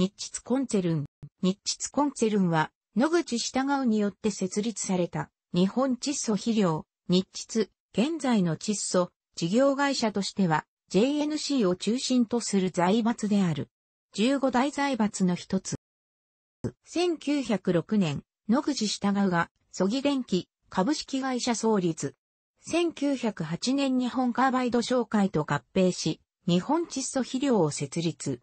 日秩コンツェルン。日秩コンツェルンは、野口従うによって設立された、日本窒素肥料、日秩、現在の窒素、事業会社としては、JNC を中心とする財閥である。15大財閥の一つ。1906年、野口従うが、曽木電気株式会社創立。1908年日本カーバイド商会と合併し、日本窒素肥料を設立。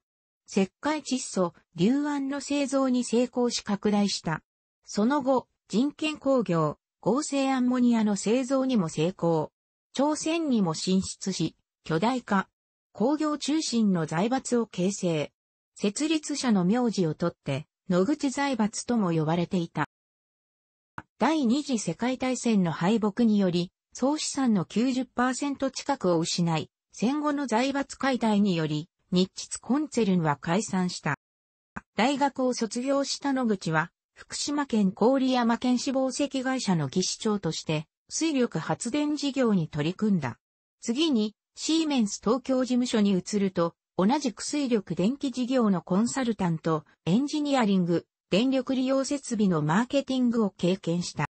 石灰窒素、硫胺の製造に成功し拡大した。その後、人研工業、合成アンモニアの製造にも成功。朝鮮にも進出し、巨大化。工業中心の財閥を形成。設立者の名字をとって、野口財閥とも呼ばれていた。第二次世界大戦の敗北により、総資産の 90% 近くを失い、戦後の財閥解体により、日秩コンツェルンは解散した。大学を卒業した野口は、福島県郡山県死亡石会社の技師長として、水力発電事業に取り組んだ。次に、シーメンス東京事務所に移ると、同じく水力電気事業のコンサルタント、エンジニアリング、電力利用設備のマーケティングを経験した。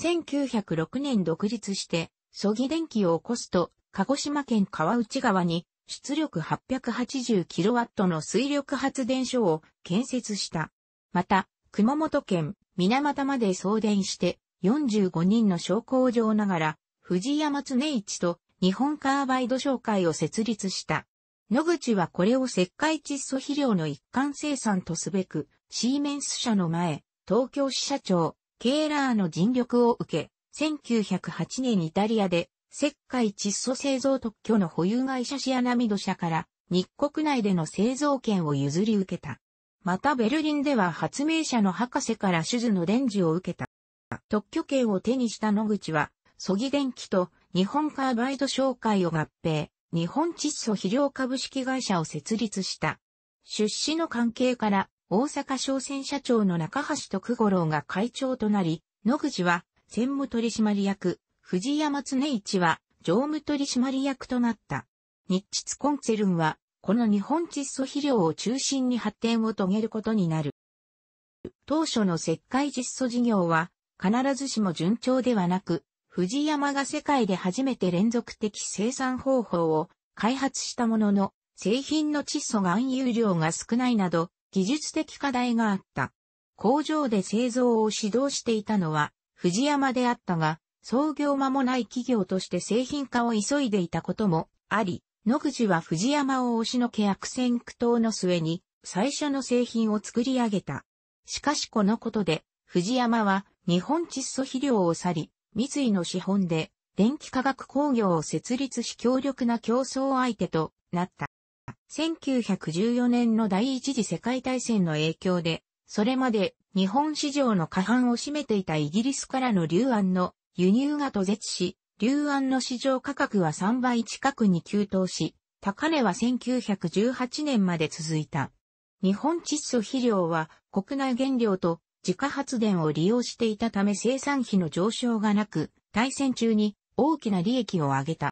1906年独立して、曽木電気を起こすと、鹿児島県川内川に、出力 880kW の水力発電所を建設した。また、熊本県水俣まで送電して、45人の商工場ながら、藤山恒一と日本カーバイド商会を設立した。野口はこれを石灰窒素肥料の一貫生産とすべく、シーメンス社の前、東京支社長、ケーラーの尽力を受け、1908年イタリアで石灰窒素製造特許の保有会社シアナミド社から日国内での製造権を譲り受けた。またベルリンでは発明者の博士から手術の伝授を受けた。特許権を手にした野口は、曽木電気と日本カーバイド商会を合併、日本窒素肥料株式会社を設立した。出資の関係から、大阪商船社長の中橋徳五郎が会長となり、野口は専務取締役、藤山恒一は常務取締役となった。日秩コンツェルンは、この日本窒素肥料を中心に発展を遂げることになる。当初の石灰窒素事業は、必ずしも順調ではなく、藤山が世界で初めて連続的生産方法を開発したものの、製品の窒素含有量が少ないなど、技術的課題があった。工場で製造を指導していたのは藤山であったが、創業間もない企業として製品化を急いでいたこともあり、野口は藤山を押しのけ悪戦苦闘の末に最初の製品を作り上げた。しかしこのことで、藤山は日本窒素肥料を去り、三井の資本で電気化学工業を設立し強力な競争相手となった。1914年の第一次世界大戦の影響で、それまで日本市場の過半を占めていたイギリスからの硫胺の輸入が途絶し、硫胺の市場価格は3倍近くに急騰し、高値は1918年まで続いた。日本窒素肥料は国内原料と自家発電を利用していたため生産費の上昇がなく、大戦中に大きな利益を上げた。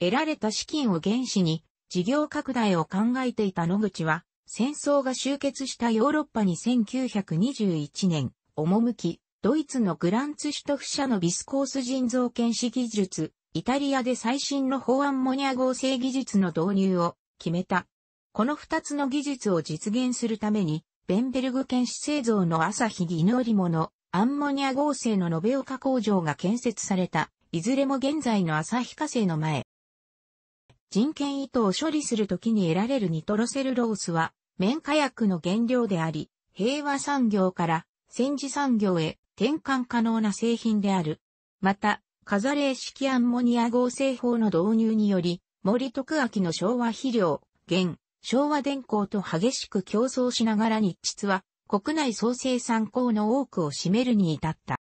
得られた資金を原資に、事業拡大を考えていた野口は、戦争が終結したヨーロッパに1921年、赴き、ドイツのグランツシュトフ社のビスコース人造検視技術、イタリアで最新の飽アンモニア合成技術の導入を決めた。この二つの技術を実現するために、ベンベルグ検視製造の朝日技能織物、アンモニア合成の延岡工場が建設された、いずれも現在の旭化成の前。人研糸を処理するときに得られるニトロセルロースは、綿化薬の原料であり、平和産業から戦時産業へ転換可能な製品である。また、過挫冷式アンモニア合成法の導入により、森徳明の昭和肥料、現、昭和電工と激しく競争しながら日秩は、国内総生産工の多くを占めるに至った。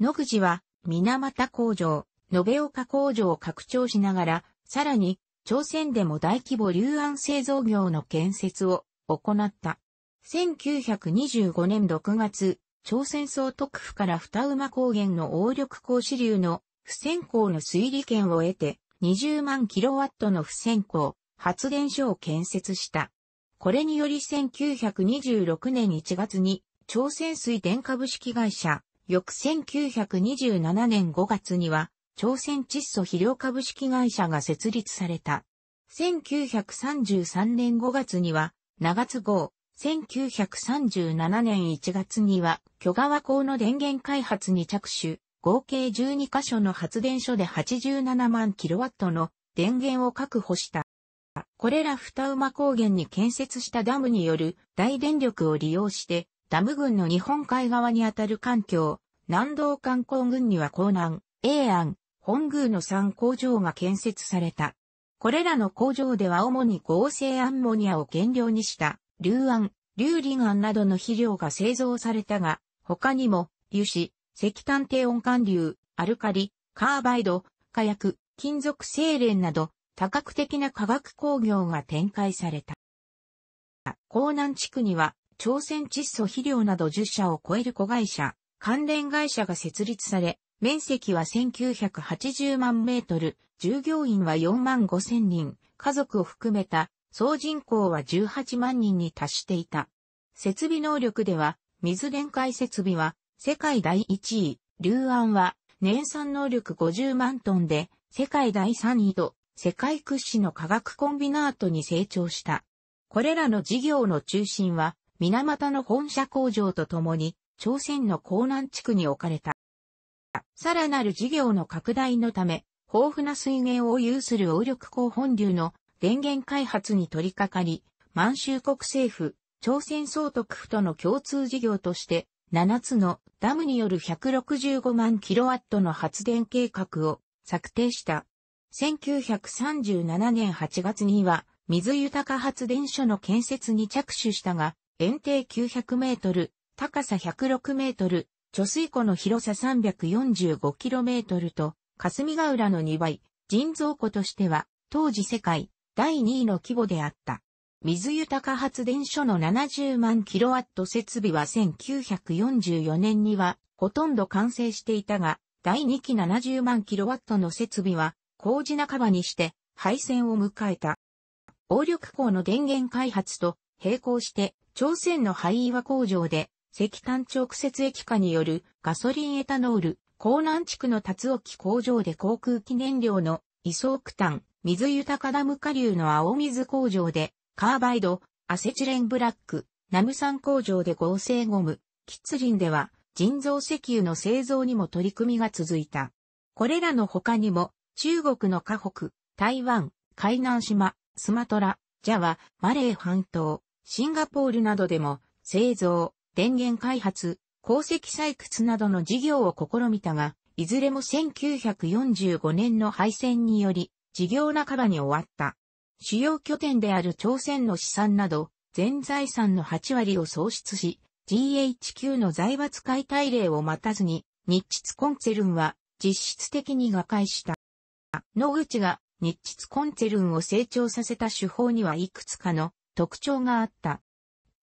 野口は、水俣工場、延岡工場を拡張しながら、さらに、朝鮮でも大規模硫胺製造業の建設を行った。1925年6月、朝鮮総督府から二馬高原の鴨緑江支流の付箋港の水利権を得て、20万キロワットの付箋港、発電所を建設した。これにより1926年1月に朝鮮水電株式会社、翌1927年5月には朝鮮窒素肥料株式会社が設立された。1933年5月には長津号、1937年1月には巨川港の電源開発に着手、合計12カ所の発電所で87万キロワットの電源を確保した。これら二馬高原に建設したダムによる大電力を利用して、ダム群の日本海側にあたる環境、南道観光群には江南、永安、本宮の3工場が建設された。これらの工場では主に合成アンモニアを原料にした、硫胺、硫リガンなどの肥料が製造されたが、他にも、油脂、石炭低温貫流、アルカリ、カーバイド、火薬、金属精錬など、多角的な化学工業が展開された。江南地区には、朝鮮窒素肥料など10社を超える子会社、関連会社が設立され、面積は1980万メートル、従業員は4万5千人、家族を含めた総人口は18万人に達していた。設備能力では、水電解設備は世界第1位、硫胺は年産能力50万トンで、世界第3位と、世界屈指の化学コンビナートに成長した。これらの事業の中心は、水俣の本社工場とともに、朝鮮の江南地区に置かれた。さらなる事業の拡大のため、豊富な水源を有する鴨緑江本流の電源開発に取り掛かり、満州国政府、朝鮮総督府との共通事業として、7つのダムによる165万キロワットの発電計画を策定した。1937年8月には、水豊発電所の建設に着手したが、堰堤900メートル、高さ106メートル、貯水湖の広さ345キロメートルと、霞ヶ浦の2倍、人造湖としては、当時世界第2位の規模であった。水豊発電所の70万キロワット設備は1944年には、ほとんど完成していたが、第2期70万キロワットの設備は、工事半ばにして廃線を迎えた。鴨緑江の電源開発と並行して朝鮮の廃岩工場で石炭直接液化によるガソリンエタノール、江南地区の龍沖工場で航空機燃料のイソオクタン、水豊ダム下流の青水工場でカーバイド、アセチレンブラック、ナムサン工場で合成ゴム、吉林では人造石油の製造にも取り組みが続いた。これらの他にも中国の河北、台湾、海南島、スマトラ、ジャワ、マレー半島、シンガポールなどでも製造、電源開発、鉱石採掘などの事業を試みたが、いずれも1945年の廃線により事業半ばに終わった。主要拠点である朝鮮の資産など全財産の8割を喪失し、GHQ の財閥解体令を待たずに日鉄コンツェルンは実質的に瓦解した。野口が日鉄コンツェルンを成長させた手法にはいくつかの特徴があった。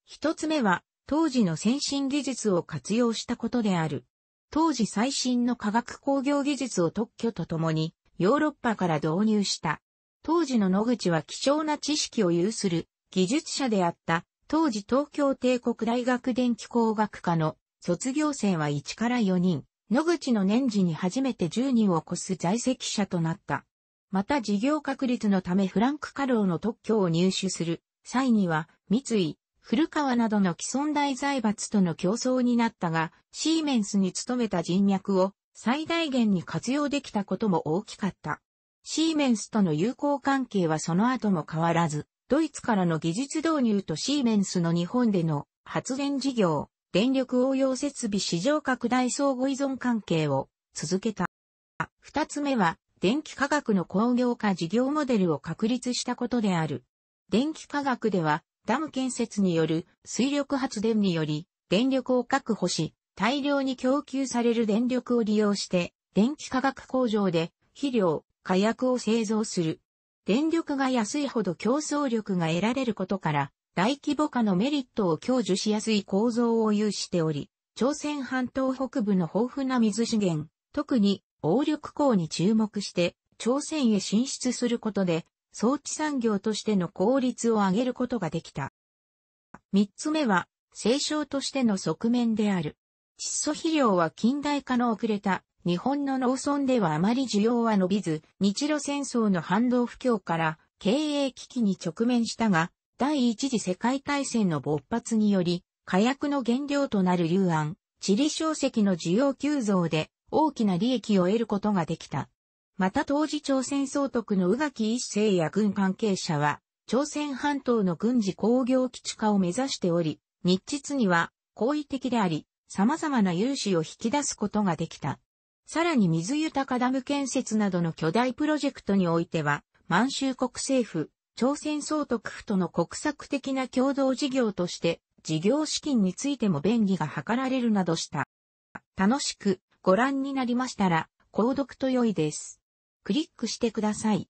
一つ目は当時の先進技術を活用したことである。当時最新の化学工業技術を特許とともにヨーロッパから導入した。当時の野口は貴重な知識を有する技術者であった。当時東京帝国大学電気工学科の卒業生は1から4人。野口の年次に初めて10人を超す在籍者となった。また事業確立のためフランク・カローの特許を入手する際には、三井、古川などの既存大財閥との競争になったが、シーメンスに勤めた人脈を最大限に活用できたことも大きかった。シーメンスとの友好関係はその後も変わらず、ドイツからの技術導入とシーメンスの日本での発電事業、電力応用設備市場拡大相互依存関係を続けた。二つ目は、電気化学の工業化事業モデルを確立したことである。電気化学では、ダム建設による水力発電により、電力を確保し、大量に供給される電力を利用して、電気化学工場で肥料、火薬を製造する。電力が安いほど競争力が得られることから、大規模化のメリットを享受しやすい構造を有しており、朝鮮半島北部の豊富な水資源、特に鴨緑江に注目して、朝鮮へ進出することで、装置産業としての効率を上げることができた。三つ目は、政商としての側面である。窒素肥料は近代化の遅れた日本の農村ではあまり需要は伸びず、日露戦争の反動不況から経営危機に直面したが、第一次世界大戦の勃発により、火薬の原料となる硫酸、チリ硝石の需要急増で大きな利益を得ることができた。また当時朝鮮総督の宇垣一成や軍関係者は、朝鮮半島の軍事工業基地化を目指しており、日実には好意的であり、様々な融資を引き出すことができた。さらに水豊かダム建設などの巨大プロジェクトにおいては、満州国政府、朝鮮総督府との国策的な共同事業として、事業資金についても便宜が図られるなどした。楽しくご覧になりましたら、購読と良いです。クリックしてください。